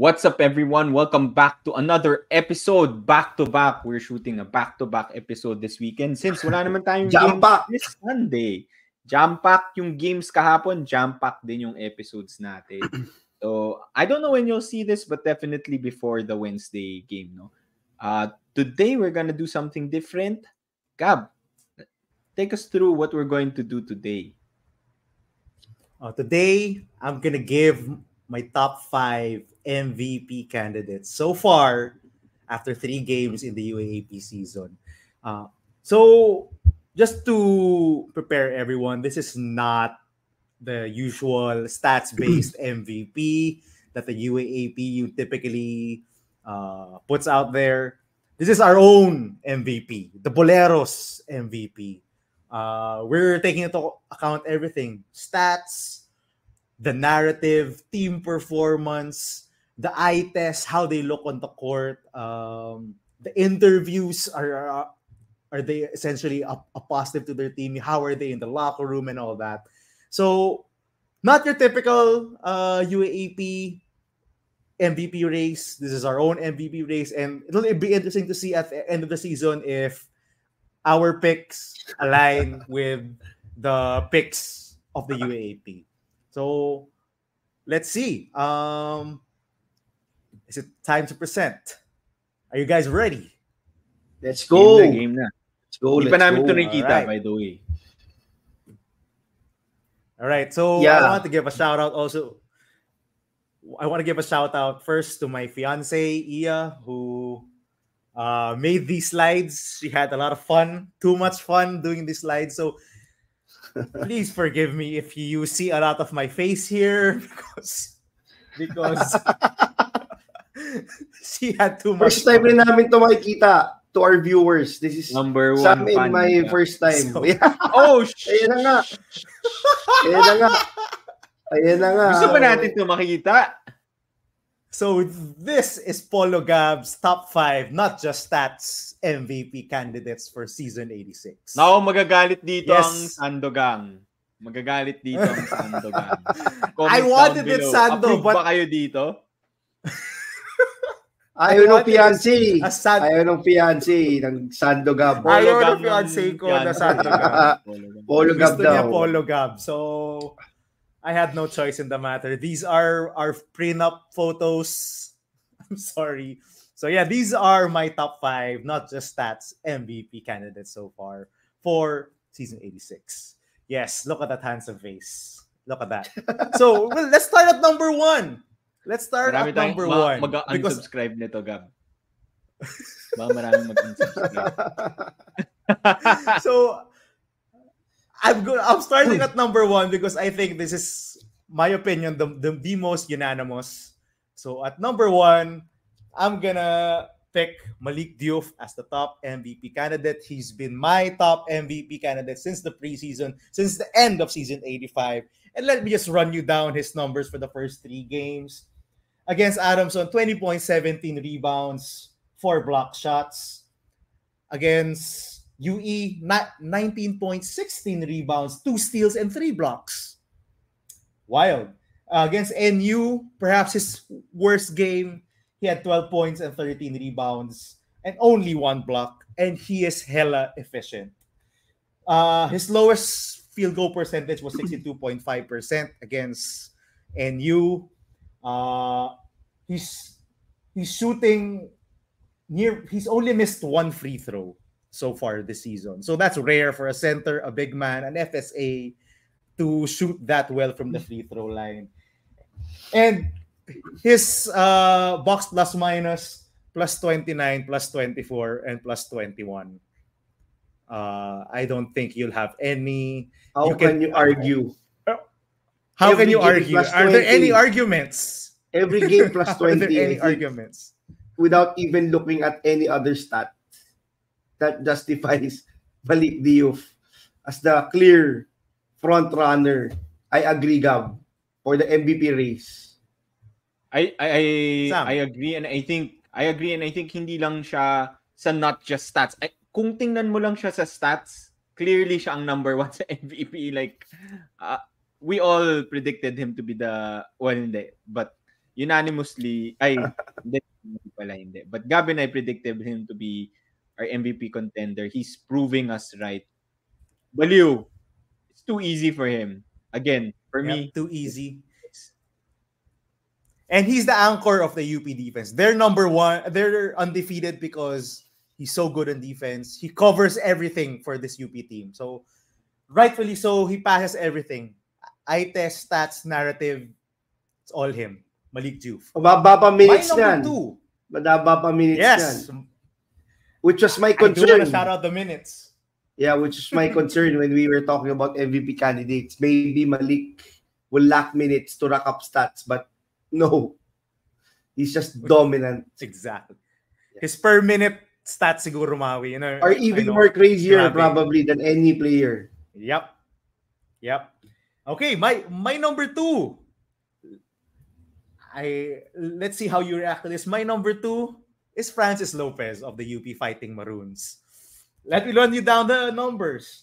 What's up, everyone? Welcome back to another episode. Back-to-back. We're shooting a back-to-back episode this weekend since wala naman tayong jam-pack this Sunday. Jam-pack yung games kahapon. Jam-pack din yung episodes natin. So, I don't know when you'll see this, but definitely before the Wednesday game, no? Today, we're gonna do something different. Gab, take us through what we're going to do today. Today, I'm gonna give my top 5 MVP candidates so far after 3 games in the UAAP season. So just to prepare everyone, this is not the usual stats-based MVP that the UAAPU typically puts out there. This is our own MVP, the Boleros MVP. We're taking into account everything: stats, the narrative, team performance, the eye test, how they look on the court. The interviews, are they essentially a positive to their team? How are they in the locker room and all that? So, not your typical UAAP MVP race. This is our own MVP race. And it'll be interesting to see at the end of the season if our picks align with the picks of the UAAP. So, let's see. Is it time to present? Are you guys ready? Let's go. Game na. Let's go. Let's go. Right. By the way. All right. So, yeah. I want to give a shout out first to my fiancée, Ia, who made these slides. She had a lot of fun. Too much fun doing these slides. So, please forgive me if you see a lot of my face here because she had too much. First time rin namin to makikita to our viewers. This is number one. Sa amin, my first time. So, yeah. Oh, shit. Ayan na nga. Ayan na nga. Ayan na nga. Gusto pa natin to makikita. So this is PoloGab's top 5, not just stats, MVP candidates for season 86. Now, magagalit dito ang Sandogang. Magagalit dito ang Sandogang. I wanted it, Sando, but... Approve ba kayo dito? Ayaw ng fiancé ng Sandogab. Ayaw ng fiancé ko na Sandogab. PoloGab daw. Gusto niya PoloGab. So... I had no choice in the matter. These are our prenup photos. I'm sorry. So yeah, these are my top 5, not just stats, MVP candidates so far for season 86. Yes, look at that handsome face. Look at that. So well, let's start at number 1. Let's start at number 1. Mag-unsubscribe nito, Gab. Maraming mag-unsubscribe. So I'm starting at number 1 because I think this is, my opinion, the most unanimous. So at number 1, I'm gonna pick Malik Diouf as the top MVP candidate. He's been my top MVP candidate since the preseason, since the end of season 85. And let me just run you down his numbers for the first 3 games. Against Adamson, 20.17 rebounds, 4 block shots. Against UE, 19.16 rebounds, 2 steals, and 3 blocks. Wild. Against NU, perhaps his worst game, he had 12 points and 13 rebounds and only 1 block. And he is hella efficient. His lowest field goal percentage was 62.5% against NU. He's shooting near... He's only missed 1 free throw so far this season. So that's rare for a center, a big man, an FSA to shoot that well from the free throw line. And his box plus minus, plus 29, plus 24, and plus 21. I don't think you'll have any... How can you argue? Are there any arguments? Every game plus 20. Are there any arguments? Without even looking at any other stat, that justifies Malik Diouf as the clear front runner. I agree, Gab, for the MVP race. I agree, and I think hindi lang siya sa not just stats. Kung tingnan mo lang siya sa stats, clearly siya ang number 1 sa MVP. Like we all predicted him to be the, well, hindi, but unanimously, hindi pala. But Gab and I predicted him to be our MVP contender. He's proving us right. Baliw, it's too easy for him. Again, for me, too easy. And he's the anchor of the UP defense. They're number one. They're undefeated because he's so good on defense. He covers everything for this UP team. So, rightfully so, he passes everything. Eye test, stats, narrative, it's all him. Malik Diouf. Mababa pa minutes yan. Mababa pa minutes yan. Which was my concern. I do want to shout out the minutes. Yeah, which is my concern when we were talking about MVP candidates. Maybe Malik will lack minutes to rack up stats, but no. He's just dominant. Exactly. Yeah. His per minute stats siguro Maui. Or even more crazier probably than any player. Yep. Yep. Okay, my number two. Let's see how you react to this. My number two is Francis Lopez of the UP Fighting Maroons. Let me run you down the numbers.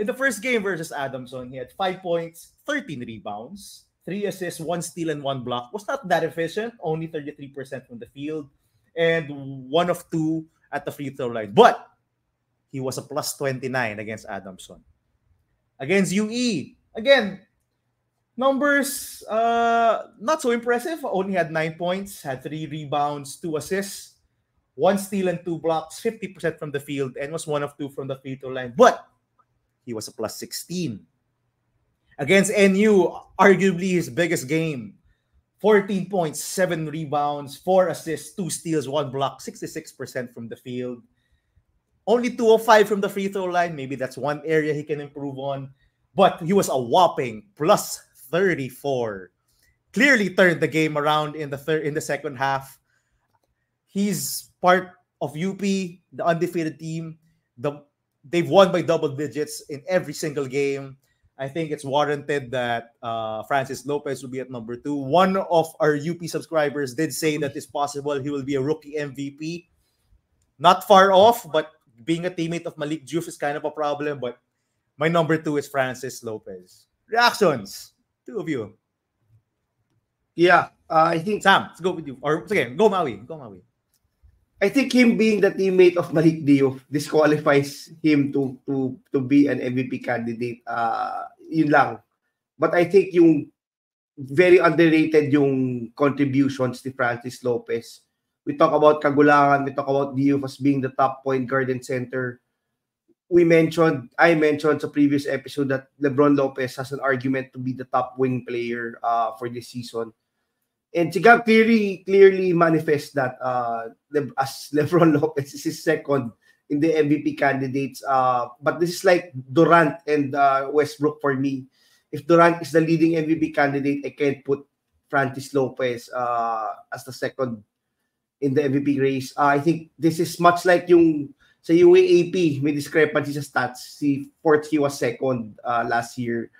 In the first game versus Adamson, he had 5 points, 13 rebounds, 3 assists, 1 steal, and 1 block. Was not that efficient, only 33% from the field, and 1 of 2 at the free throw line. But he was a plus 29 against Adamson. Against UE, again, numbers not so impressive. Only had 9 points, had 3 rebounds, 2 assists, 1 steal, and 2 blocks, 50% from the field, and was 1 of 2 from the free throw line. But he was a plus 16. Against NU, arguably his biggest game, 14 points, 7 rebounds, 4 assists, 2 steals, 1 block, 66% from the field. Only 2 of 5 from the free throw line. Maybe that's one area he can improve on. But he was a whopping plus 34. Clearly turned the game around in the second half. He's part of UP, the undefeated team. They've won by double digits in every single game. I think it's warranted that Francis Lopez will be at number two. One of our UP subscribers did say that it's possible he will be a rookie MVP. Not far off, but being a teammate of Malik Diouf is kind of a problem. But my number two is Francis Lopez. Reactions, two of you. Yeah, I think Sam, let's go with you. Or again, go Maui. Go Maui. I think him being the teammate of Malik Diouf disqualifies him to be an MVP candidate. Yun lang. But I think yung very underrated yung contributions to Francis Lopez. We talk about Kagulan, we talk about Diouf as being the top point guard and center. I mentioned sa previous episode that LeBron Lopez has an argument to be the top wing player for this season. And si Gab clearly manifests that as LeBron Lopez is his second in the MVP candidates. But this is like Durant and Westbrook for me. If Durant is the leading MVP candidate, I can't put Francis Lopez as the second in the MVP race. I think this is much like yung sa UAAP, may discrepancy sa stats. Si Fortky was second last year.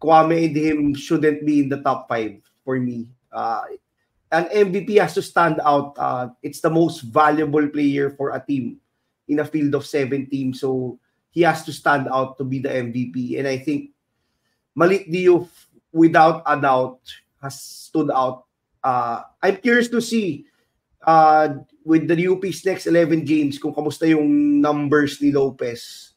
Kwame and him shouldn't be in the top 5 for me. An MVP has to stand out. It's the most valuable player for a team in a field of 7 teams. So he has to stand out to be the MVP. And I think Malik Diouf, without a doubt, has stood out. I'm curious to see with the UP's next 11 games, kung kamusta yung numbers ni Lopez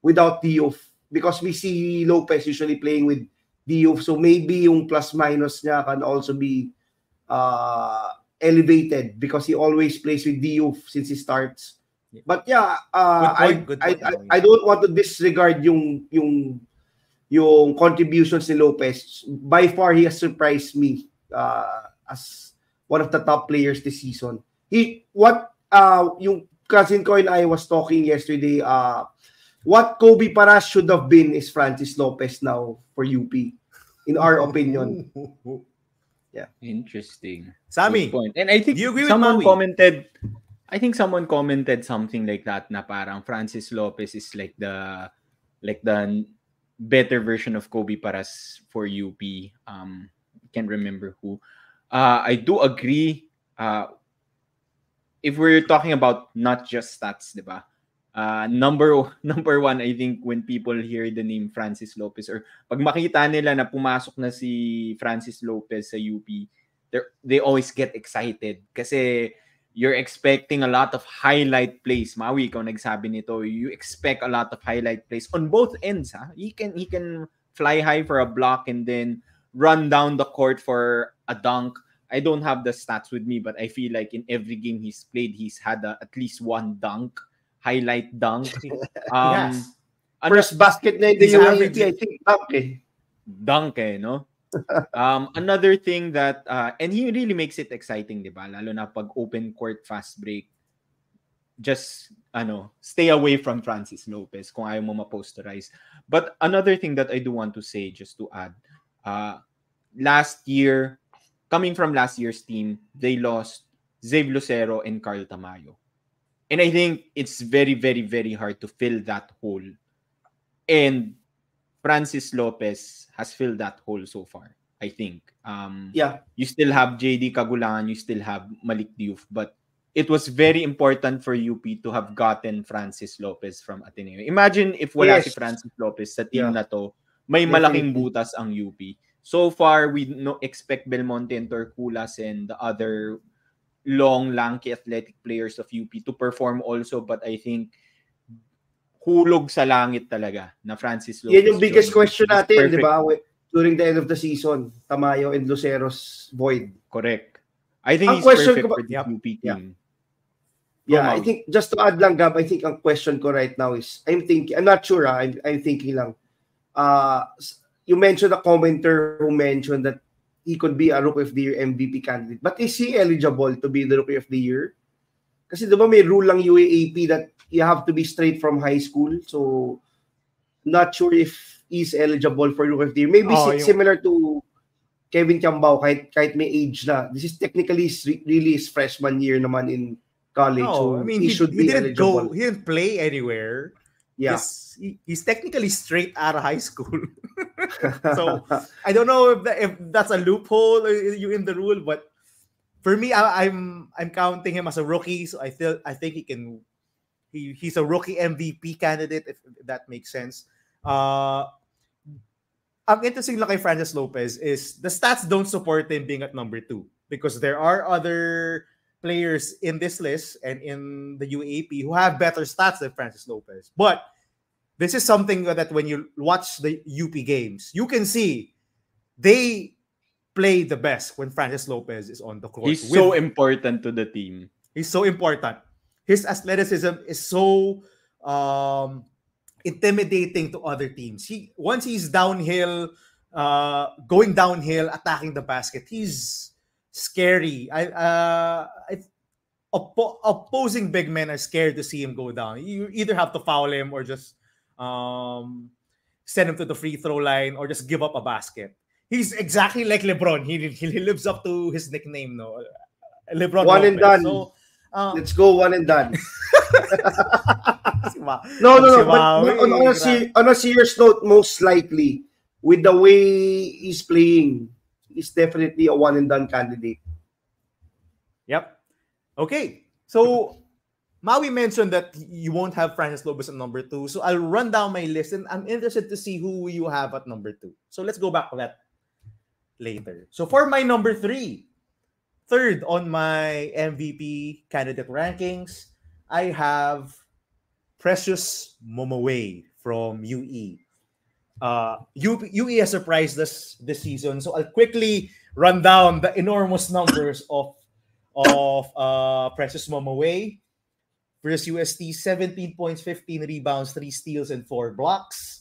without Diouf. Because we see Lopez usually playing with Diouf, so maybe yung plus-minus niya can also be elevated because he always plays with Diouf since he starts. Yeah. But yeah, I don't want to disregard yung contributions ni Lopez. By far, he has surprised me as one of the top players this season. Yung cousin ko and I was talking yesterday, what Kobe Paras should have been is Francis Lopez now for UP, in our opinion. Yeah. Interesting. Sammy, point. And I think someone commented something like that na parang Francis Lopez is like the better version of Kobe Paras for UP. Can't remember who. I do agree. If we're talking about not just stats, diba? Number one, I think when people hear the name Francis Lopez or pag makita nila na pumasok na si Francis Lopez sa UP, they always get excited kasi you're expecting a lot of highlight plays. Maui, ikaw nagsabi nito, you expect a lot of highlight plays on both ends. Ha? He can fly high for a block and then run down the court for a dunk. I don't have the stats with me, but I feel like in every game he's played, he's had at least one dunk, highlight dunk. Yes. First basket na in the UAAP, I think, dunk eh. Dunk eh, no? Another thing that and he really makes it exciting, diba? Lalo na pag open court fast break, just stay away from Francis Lopez kung ayaw mo ma-posterize. But another thing that I do want to say, just to add, last year, coming from last year's team, they lost Zeb Lucero and Carl Tamayo, and I think it's very, very, very hard to fill that hole, and Francis Lopez has filled that hole so far, I think. Yeah. You still have JD Kagulan, you still have Malik Diouf, but it was very important for UP to have gotten Francis Lopez from Ateneo. Imagine if wala si Francis Lopez sa team na to, may malaking butas ang UP. So far, we expect Belmonte and Turculas and the other long, lanky, athletic players of UP to perform also, but I think hulog sa langit talaga na Francis Lopez. Yan yung biggest question natin, di ba? During the end of the season, Tamayo and Lucero's void. Correct. I think ang he's perfect for the UP team. Yeah, I think, just to add lang, Gab, I think ang question ko right now is, I'm not sure, I'm thinking lang. You mentioned a commenter who mentioned that he could be a Rookie of the Year MVP candidate. But is he eligible to be the Rookie of the Year? Kasi di ba may rule lang UAAP that you have to be straight from high school. So, not sure if he's eligible for Rookie of the Year. Maybe similar to Kevin Quiambao, kahit may age na. This is technically really his freshman year naman in college. No, so I mean, he should be eligible. He didn't play anywhere. Yeah. He's technically straight out of high school. So, I don't know if that's a loophole in the rule, but for me, I'm counting him as a rookie. So, I think he can... He's a rookie MVP candidate, if that makes sense. Ang interesting lang kay Francis Lopez is the stats don't support him being at number 2 because there are other players in this list and in the UAAP who have better stats than Francis Lopez. But this is something that when you watch the UP games, you can see they play the best when Francis Lopez is on the court. He's so important to the team. He's so important. His athleticism is so intimidating to other teams. Once he's downhill, going downhill, attacking the basket, he's scary. Opposing big men are scared to see him go down. You either have to foul him or just send him to the free throw line or just give up a basket. He's exactly like LeBron. He lives up to his nickname, no? LeBron One Lopez. And done. So, let's go one and done. no. But on a serious note, most likely, with the way he's playing, he's definitely a one and done candidate. Yep. Okay. So, Maui mentioned that you won't have Francis Lopez at number 2. So, I'll run down my list and I'm interested to see who you have at number 2. So, let's go back to that later. So, for my number 3, third on my MVP candidate rankings, I have Precious Momowei from UE. UE has surprised us this season, so I'll quickly run down the enormous numbers of Precious Momowei. Versus UST, 17 points, 15 rebounds, 3 steals, and 4 blocks.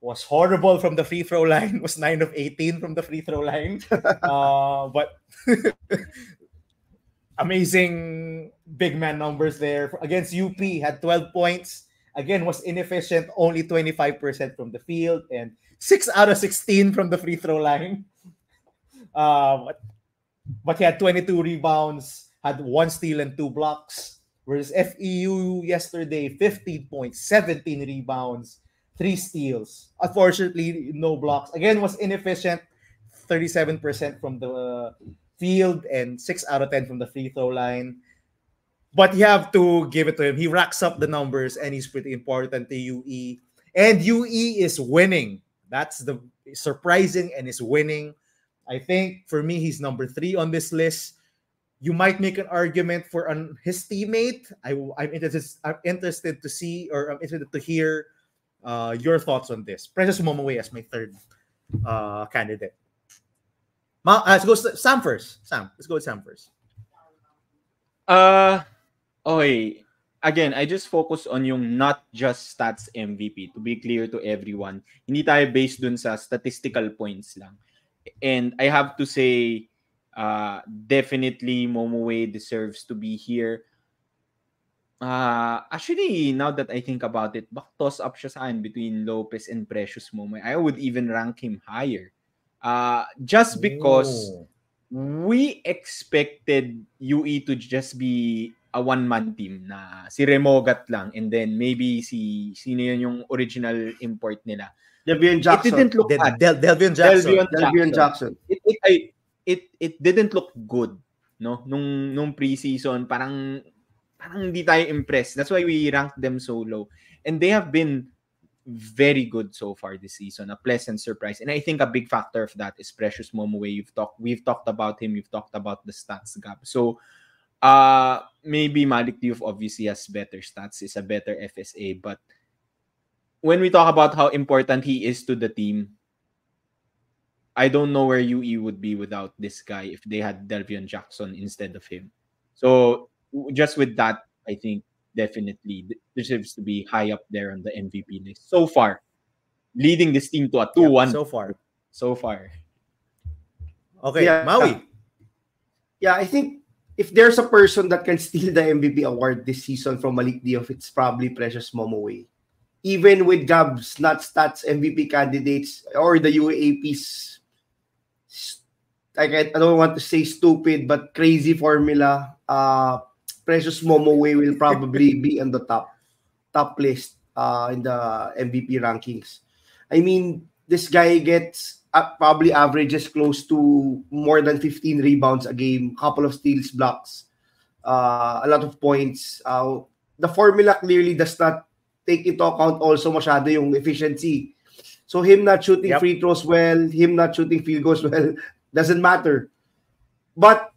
Was horrible from the free throw line. Was 9 of 18 from the free throw line. But amazing big man numbers there. Against UP, had 12 points. Again, was inefficient. Only 25% from the field. And 6 out of 16 from the free throw line. But he had 22 rebounds. Had 1 steal and 2 blocks. Whereas FEU yesterday, 15 points, 17 rebounds. 3 steals. Unfortunately, no blocks. Again, was inefficient. 37% from the field and 6 out of 10 from the free throw line. But you have to give it to him. He racks up the numbers and he's pretty important to UE. And UE is winning. That's the surprising and is winning. I think for me, he's number 3 on this list. You might make an argument for his teammate. I'm interested to see, or I'm interested to hear your thoughts on this. Precious Momowei as my third candidate. Let's go Sam first. Sam, let's go with Sam first. Okay. Again, I just focus on yung not just stats MVP. To be clear to everyone, hindi tayo based dun sa statistical points lang. And I have to say, definitely Momowei deserves to be here. Actually, now that I think about it, toss-up siya sa akin between Lopez and Precious Momowei. I would even rank him higher. Just because we expected UE to just be a one-man team na si Remogat lang, and then maybe si sino yun yung original import nila. Delvin Jackson. It didn't look bad. Delvin Jackson. It didn't look good, no? Nung pre-season, parang hindi tayo impressed. That's why we ranked them so low. And they have been very good so far this season. A pleasant surprise. And I think a big factor of that is Precious Momowei. We've talked about him. You've talked about the stats gap. So, maybe Malik Diouf obviously has better stats, is a better FSA, but when we talk about how important he is to the team, I don't know where UE would be without this guy if they had Delvin Jackson instead of him. So just with that, I think definitely deserves to be high up there on the MVP list. So far, leading this team to a 2-1. So far. Okay, yeah, Maui. Yeah, I think if there's a person that can steal the MVP award this season from Malik Diouf, it's probably Precious Momowei. Even with Gab's, not stats, MVP candidates, or the UAAP's, I don't want to say stupid, but crazy formula, Precious Momowei will probably be on the top list in the MVP rankings. I mean, this guy gets... probably averages close to more than 15 rebounds a game, couple of steals, blocks, a lot of points. The formula clearly does not take into account also masyado yung efficiency. So him not shooting free throws well, him not shooting field goals well, doesn't matter. But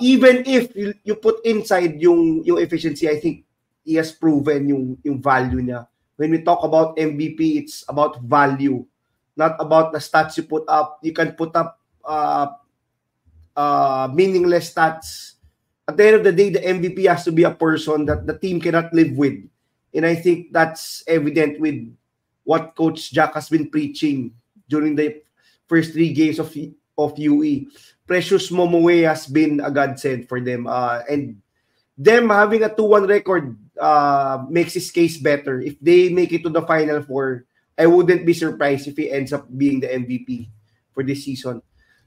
even if you put inside yung efficiency, I think he has proven yung value niya. When we talk about MVP, it's about value. Not about the stats you put up. You can put up meaningless stats. At the end of the day, the MVP has to be a person that the team cannot live with. And I think that's evident with what Coach Jack has been preaching during the first 3 games of UE. Precious Momowei has been a godsend for them. And them having a 2-1 record makes his case better. If they make it to the Final Four, I wouldn't be surprised if he ends up being the MVP for this season.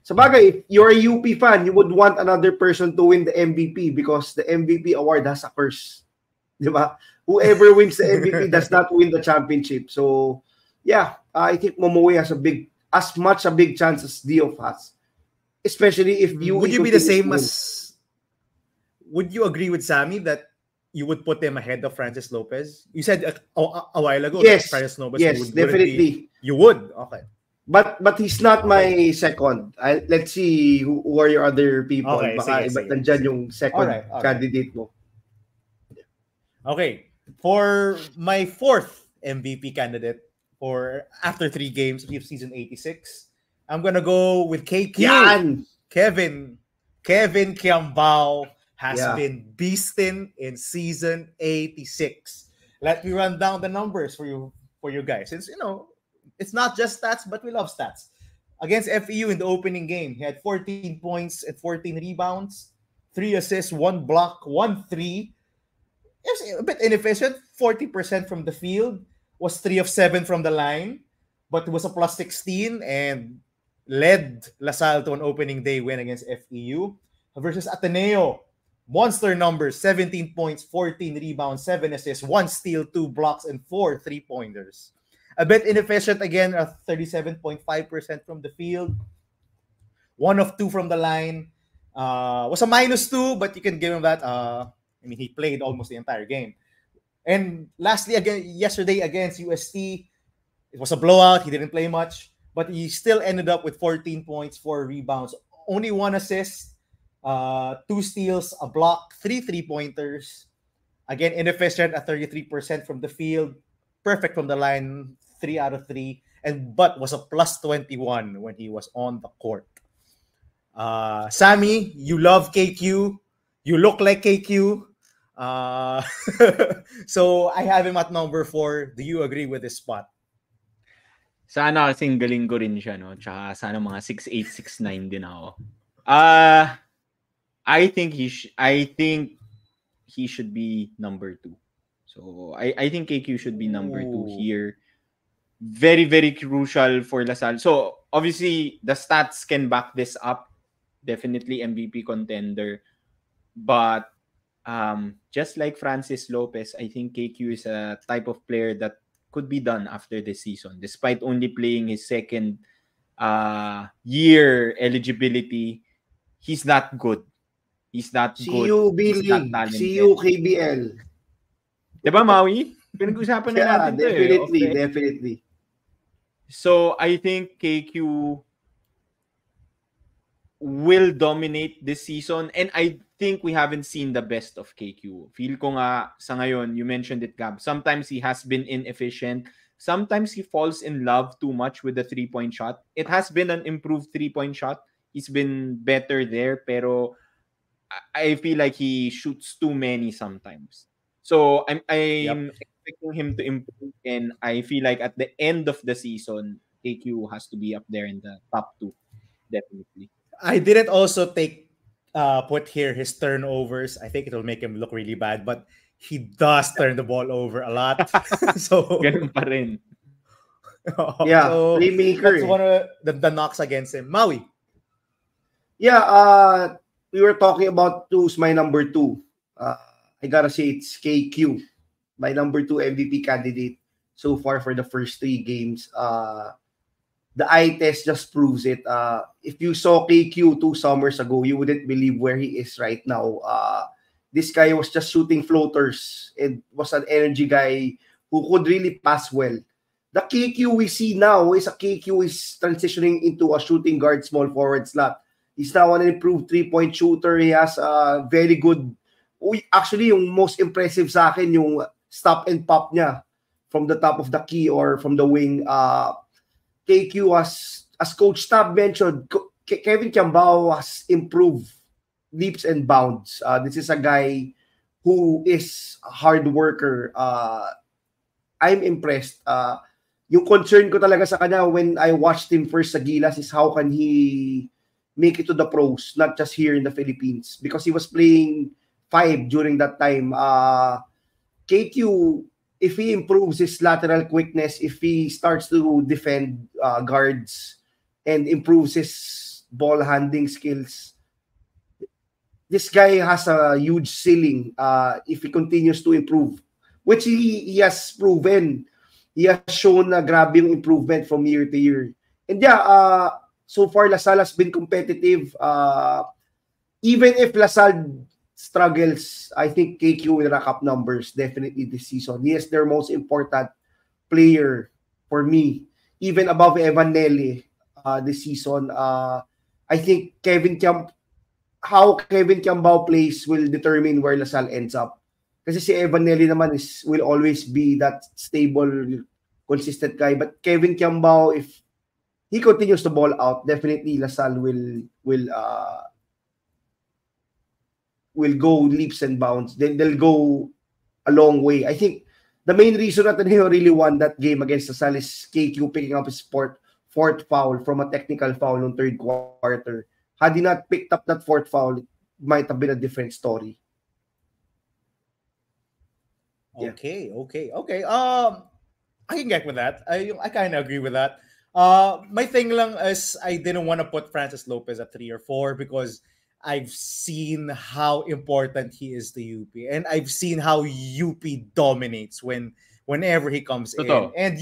Sabagay, if you're a UP fan, you would want another person to win the MVP because the MVP award has a curse. Diba? Whoever wins the MVP does not win the championship. So, yeah, I think Momowei has as much a big chance as Diouf has. Especially if you... Would you be the same as... Would you agree with Sammy that you would put him ahead of Francis Lopez? You said a while ago that Francis Lopez would definitely. You would. Okay. But he's not my second. Let's see who are your other people. Okay, but nandiyan yung second candidate mo. Okay. For my fourth MVP candidate for after 3 games of season 86, I'm going to go with KQ. Yan! Kevin Quiambao has been beasting in season 86. Let me run down the numbers for you guys. Since, you know, it's not just stats, but we love stats. Against FEU in the opening game, he had 14 points and 14 rebounds, 3 assists, 1 block, 1 3. It's a bit inefficient. 40% from the field, was 3 of 7 from the line, but it was a plus 16 and led LaSalle to an opening day win against FEU. Versus Ateneo, monster numbers, 17 points, 14 rebounds, 7 assists, 1 steal, 2 blocks, and 4 three-pointers. A bit inefficient again, 37.5% from the field. 1 of 2 from the line. Was a -2, but you can give him that. I mean, he played almost the entire game. And lastly, again, yesterday against UST, it was a blowout. He didn't play much. but he still ended up with 14 points, 4 rebounds, only 1 assist, 2 steals, a block, 3 three-pointers. Again, inefficient at 33% from the field, perfect from the line, 3 out of 3, but was a plus 21 when he was on the court. Sammy, you love KQ. You look like KQ. So I have him at number 4. Do you agree with this spot? Sana kasing galing ko rin siya, no? Tsaka sana mga 6'8", 6'9 din ako. I think he should be number 2. So I think KQ should be number 2 here. Very, very crucial for LaSalle. So obviously the stats can back this up. Definitely MVP contender. But just like Francis Lopez, I think KQ is a type of player that could be done after this season, despite only playing his second year eligibility. He's not good. He's not good. He's not talented. CUKBL. Diba, Maui? Pinag-usapan na natin ito. Definitely, okay. Definitely. So, I think KQ will dominate this season. And I think we haven't seen the best of KQ. Feel ko nga, sa ngayon, you mentioned it, Gab. Sometimes he has been inefficient. Sometimes he falls in love too much with the three-point shot. It has been an improved three-point shot. He's been better there, pero I feel like he shoots too many sometimes. So I'm expecting him to improve, and I feel like at the end of the season, KQ has to be up there in the top 2, definitely. I didn't also take put here his turnovers. I think it'll make him look really bad, but he does turn the ball over a lot. So ganun pa rin. Yeah, so playmaker. That's one of the knocks against him. Maui. Yeah, we were talking about who's my number 2. I gotta say it's KQ, my number 2 MVP candidate so far for the first 3 games. The eye test just proves it. If you saw KQ 2 summers ago, you wouldn't believe where he is right now. This guy was just shooting floaters and was an energy guy who could really pass well. The KQ we see now is a KQ is transitioning into a shooting guard, small forward slot. He's now an improved three-point shooter. He has a very good... Actually, yung most impressive sa akin, yung stop and pop niya from the top of the key or from the wing. KQ, as Coach Tab mentioned, Kevin Quiambao has improved leaps and bounds. This is a guy who is a hard worker. I'm impressed. Yung concern ko talaga sa kanya when I watched him first sa Gilas is how can he... make it to the pros, not just here in the Philippines, because he was playing 5 during that time. KQ, if he improves his lateral quickness, if he starts to defend guards and improves his ball handling skills, this guy has a huge ceiling if he continues to improve, which he has proven. He has shown a grabbing improvement from year to year. And yeah, so far, LaSalle has been competitive. Even if LaSalle struggles, I think KQ will rack up numbers definitely this season. He is their most important player for me, even above Evan Nelle this season. I think how Kevin Quiambao plays will determine where LaSalle ends up. Kasi si Evan Nelle naman will always be that stable, consistent guy. But Kevin Quiambao, if he continues to ball out, definitely LaSalle will go leaps and bounds. They'll go a long way. I think the main reason Ateneo really won that game against LaSalle is KQ picking up his fourth foul from a technical foul on 3rd quarter. Had he not picked up that 4th foul, it might have been a different story. Yeah. Okay. I can get with that. I kind of agree with that. My thing lang is I didn't want to put Francis Lopez at 3 or 4 because I've seen how important he is to UP, and I've seen how UP dominates whenever he comes in. And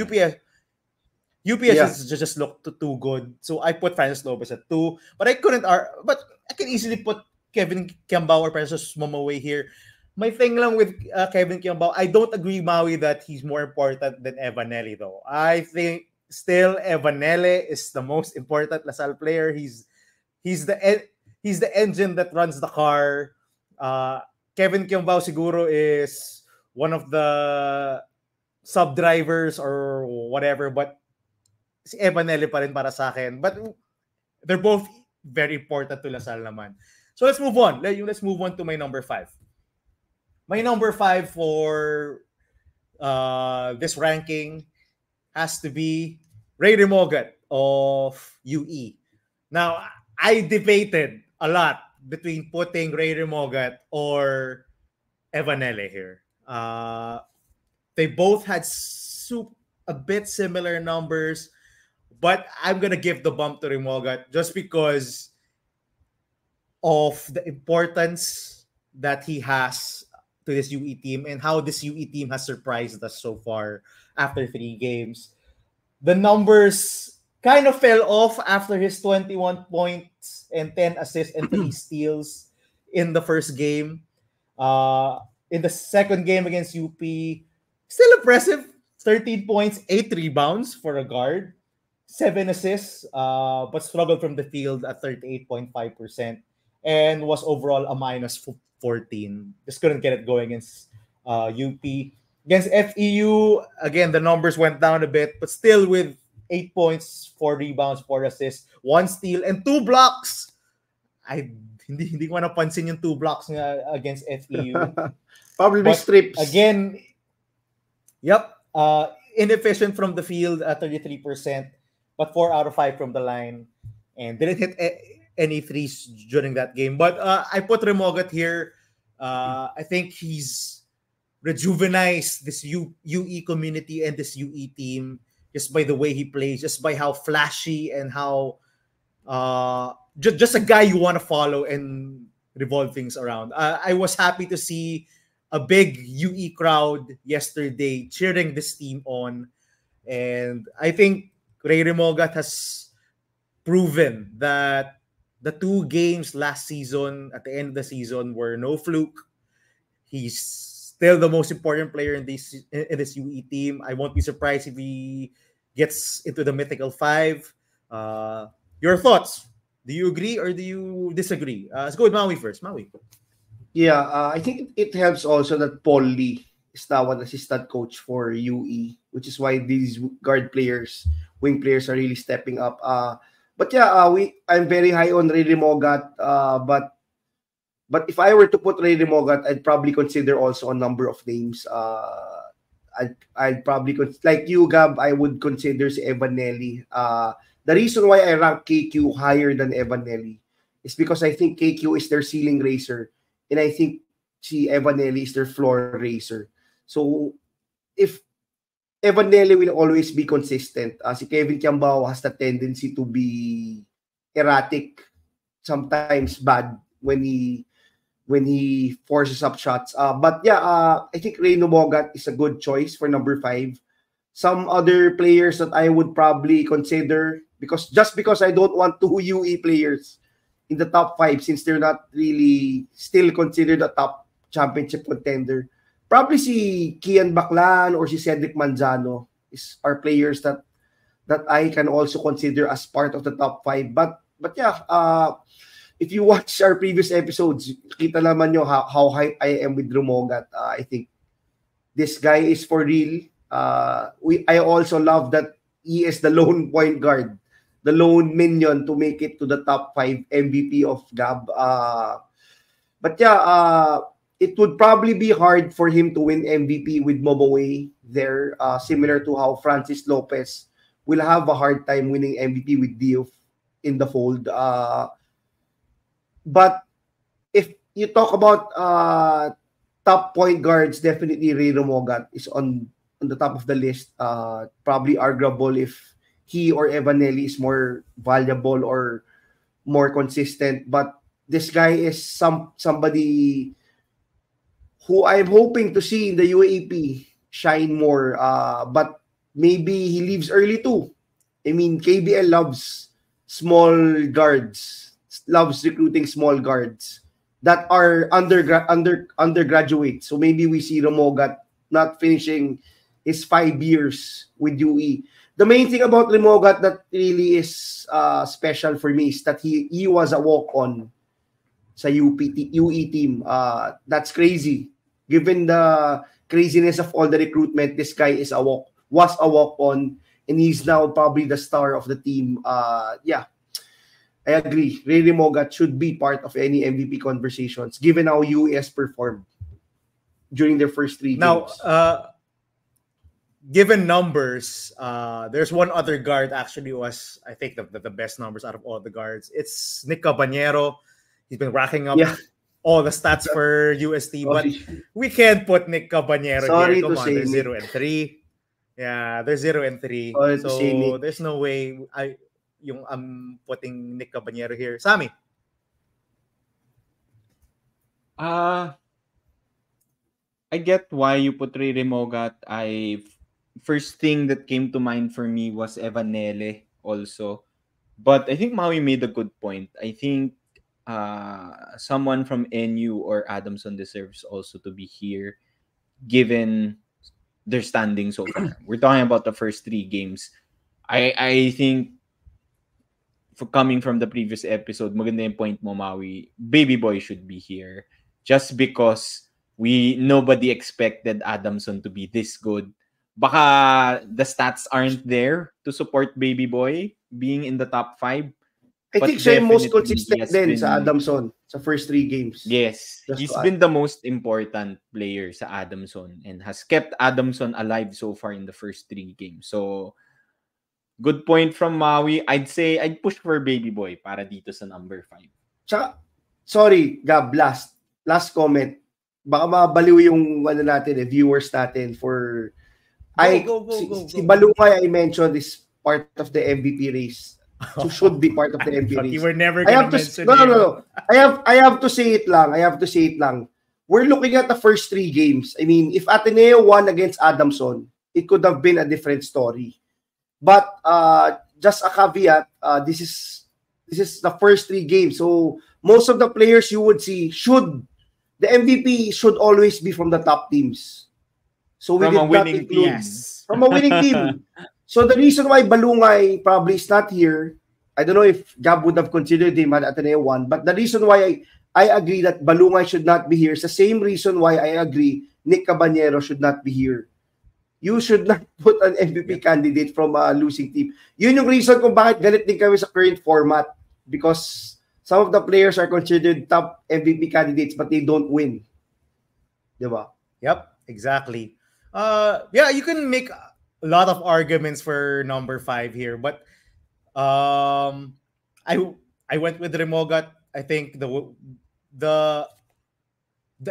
UP has just looked too good, so I put Francis Lopez at 2. But I can easily put Kevin Quiambao or Precious Momowei here. My thing lang with Kevin Quiambao, I don't agree, Maui, that he's more important than Evan Nelle though. I think still Evan Nelle is the most important LaSalle player. He's the engine that runs the car. Kevin Quiambao siguro is one of the sub drivers or whatever, but si Evan Nelle pa rin para sa akin. But they're both very important to LaSalle naman. So let's move on. Let's move on to my number 5. My number 5 for this ranking has to be Rey Remogat of UE. Now, I debated a lot between putting Rey Remogat or Evan Nelle here. They both had a bit similar numbers, but I'm going to give the bump to Remogat just because of the importance that he has to this UE team and how this UE team has surprised us so far after 3 games. The numbers kind of fell off after his 21 points and 10 assists and 3 steals in the first game. In the second game against UP, still impressive, 13 points, 8 rebounds for a guard, 7 assists, but struggled from the field at 38.5% and was overall a minus 14. Just couldn't get it going against UP. Against FEU, again, the numbers went down a bit, but still with 8 points, 4 rebounds, 4 assists, 1 steal, and 2 blocks. Hindi ko napansin yung 2 blocks nga against FEU. Probably strips. Again, yep. Inefficient from the field at 33%, but 4 out of 5 from the line. And didn't hit any threes during that game. But I put Remogat here. I think he's rejuvenized this UE community and this UE team just by the way he plays, just by how flashy and how just a guy you want to follow and revolve things around. I was happy to see a big UE crowd yesterday cheering this team on. And I think Rey Remogat has proven that the 2 games last season, at the end of the season, were no fluke. He's still the most important player in this UE team. I won't be surprised if he gets into the mythical 5. Your thoughts? Do you agree or do you disagree? Let's go with Maui first. Maui. Yeah, I think it helps also that Paul Lee is now an assistant coach for UE, which is why these guard players, wing players are really stepping up. But yeah, I'm very high on Rey Remogat. But if I were to put Rey Remogat, I'd probably consider also a number of names. I'd probably like you, Gab. I would consider si Evan Nelle. The reason why I rank KQ higher than Evan Nelle is because I think KQ is their ceiling raiser, and I think si Evan Nelle is their floor raiser. So if Evan Nelle will always be consistent. Si Kevin Quiambao has the tendency to be erratic, sometimes bad when he forces up shots. But yeah, I think Rey Remogat is a good choice for number 5. Some other players that I would probably consider because I don't want 2 UE players in the top 5 since they're not really still considered a top championship contender. Probably si Kian Baklan or si Cedric Manzano are players that I can also consider as part of the top 5. But yeah, if you watch our previous episodes, kita naman nyo how high I am with Remogat. I think this guy is for real. I also love that he is the lone point guard, the lone minion to make it to the top 5 MVP of GAB. But yeah, it would probably be hard for him to win MVP with Momowei there, similar to how Francis Lopez will have a hard time winning MVP with Diouf in the fold. But if you talk about top point guards, definitely Rey Remogat is on the top of the list. Probably arguable if he or Evan Nelle is more valuable or more consistent. But this guy is somebody who I'm hoping to see in the UAAP shine more. But maybe he leaves early too. I mean, KBL loves small guards, loves recruiting small guards that are undergraduates. So maybe we see Remogat not finishing is 5 years with UE. The main thing about Remogat that really is special for me is that he was a walk-on sa UE team. That's crazy. Given the craziness of all the recruitment, this guy is was a walk-on, and he's now probably the star of the team. Yeah, I agree. Rey Remogat should be part of any MVP conversations, given how US performed during their first 3 games. Now, given numbers, there's one other guard actually who has, I think, the best numbers out of all the guards. It's Nick Cabanero. He's been racking up all the stats for UST, but we can't put Nick Cabanero here. Come on, they're 0-3. Yeah, they're 0-3. Sorry, so there's no way I'm putting Nick Cabanero here. Sammy? I get why you put Rey Remogat. First thing that came to mind for me was Evan Nelle also. But I think Maui made a good point. I think someone from NU or Adamson deserves also to be here, given their standing so far. We're talking about the first 3 games. I think, for coming from the previous episode, maganda yung point mo, Maui. Baby Boy should be here. Just because nobody expected Adamson to be this good. Baka the stats aren't there to support Baby Boy being in the top 5. I think siya yung most consistent din sa Adamson sa first 3 games. Yes. He's been the most important player sa Adamson and has kept Adamson alive so far in the first 3 games. So, good point from Maui. I'd say I'd push for Baby Boy para dito sa number 5. Tsaka, sorry, Gab, last comment. Baka mabaliw yung viewers natin for... Go. Si Baluhay, I mentioned, is part of the MVP race. So should be part of the MVP race. You were never going to mention it. No. I have to say it lang. We're looking at the first 3 games. I mean, if Ateneo won against Adamson, it could have been a different story. But just a caveat, this is the first 3 games. So most of the players you would see the MVP should always be from the top teams. So we did not include from a winning team. So the reason why Balungay probably is not here, I don't know if Gab would have considered him at Ateneo 1, but the reason why I agree that Balungay should not be here is the same reason why I agree Nick Cabanero should not be here. You should not put an MVP candidate from a losing team. Yun yung reason kung bakit galit din kami sa current format, because some of the players are considered top MVP candidates but they don't win. Diba? Yep, exactly. Yeah, you can make a lot of arguments for number 5 here, but I went with Remogat. I think the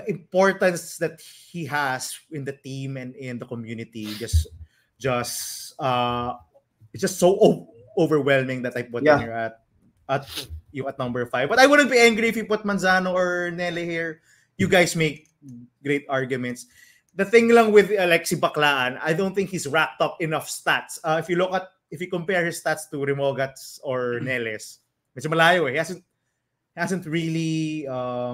importance that he has in the team and in the community it's just so overwhelming that I put him here at number 5. But I wouldn't be angry if you put Manzano or Nelle here. You guys make great arguments. The thing lang with Alexi Baklaan, I don't think he's racked up enough stats. If you compare his stats to Remogat's or Neles, medyo malayo eh. He hasn't really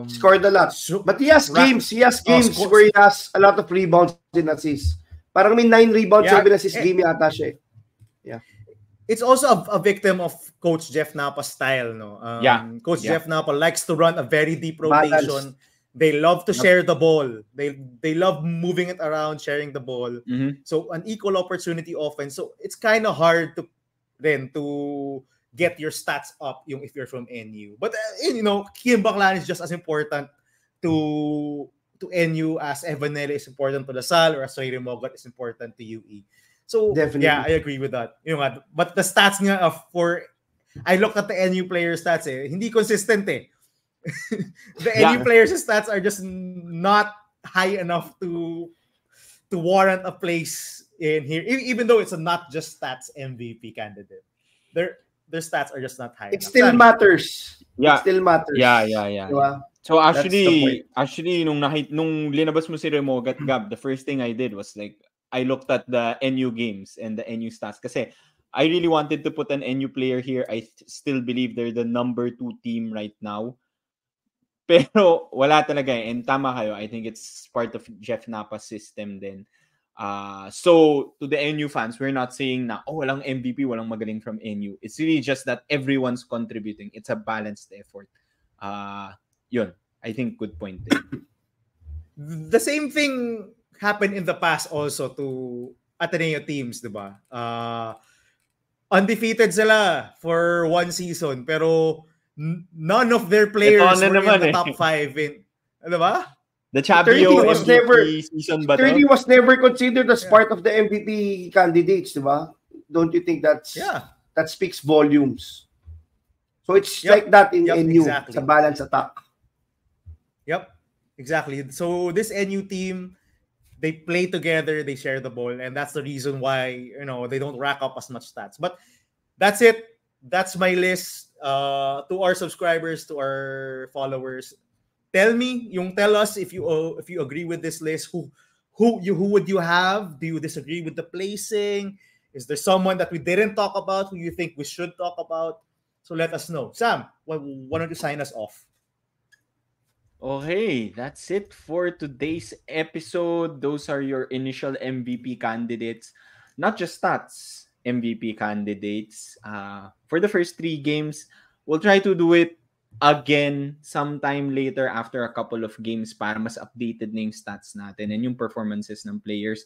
scored a lot. But he has games. He has games where he has a lot of rebounds and assists. Parang may 9 rebounds, 7 assists game yata siya eh. Yeah. It's also a victim of Coach Jeff Napa style, no? Coach Jeff Napa likes to run a very deep rotation. Balanced. They love to share the ball. They love moving it around, sharing the ball. Mm-hmm. So an equal opportunity offense. So it's kind of hard to get your stats up if you're from NU. But Kim Baklan is just as important to NU as Evan Nelle is important to LaSalle or as Rey Remogat is important to UE. So definitely. Yeah, I agree with that. But the stats nga I looked at the NU player stats eh, hindi consistent eh. The NU players' stats are just not high enough to warrant a place in here, even though it's not just stats MVP candidate. Their stats are just not high enough. Still matters. Yeah. It still matters. Yeah. Diba? So actually, nung linabas mo si Remogat, Gab, the first thing I did was like I looked at the NU games and the NU stats. Kasi I really wanted to put an NU player here. I still believe they're the number 2 team right now. Pero wala talaga eh. And tama kayo. I think it's part of Jeff Napa's system then. So to the NU fans, we're not saying na, oh, walang MVP, walang magaling from NU. It's really just that everyone's contributing. It's a balanced effort. Yun, I think good point there. The same thing happened in the past also to Ateneo teams, diba? Undefeated sila for one season, pero none of their players were in the top five. In, diba? The champion was never season, but Turdy was never considered as part of the MVP candidates, diba? Don't you think that's that speaks volumes? So it's like that in NU. Exactly. It's a balanced attack. Yep, exactly. So this NU team, they play together, they share the ball, and that's the reason why, you know, they don't rack up as much stats. But that's it. That's my list. To our subscribers, to our followers, tell me, tell us if you agree with this list. Who would you have? Do you disagree with the placing? Is there someone that we didn't talk about who you think we should talk about? So let us know. Sam, why don't you sign us off? Okay, that's it for today's episode. Those are your initial MVP candidates. Not just stats, MVP candidates. For the first three games, we'll try to do it again sometime later after a couple of games para mas updated na yung stats natin and yung performances ng players.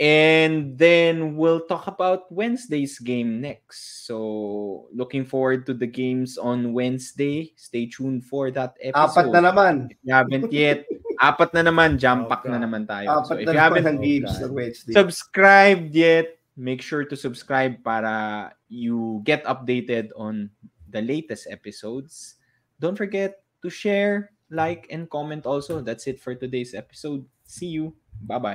And then we'll talk about Wednesday's game next. So looking forward to the games on Wednesday. Stay tuned for that episode. Apat na naman. If you haven't yet, apat na naman, jam-pack na naman tayo. So if you haven't subscribed yet, make sure to subscribe para you get updated on the latest episodes. Don't forget to share, like, and comment also. That's it for today's episode. See you. Bye-bye.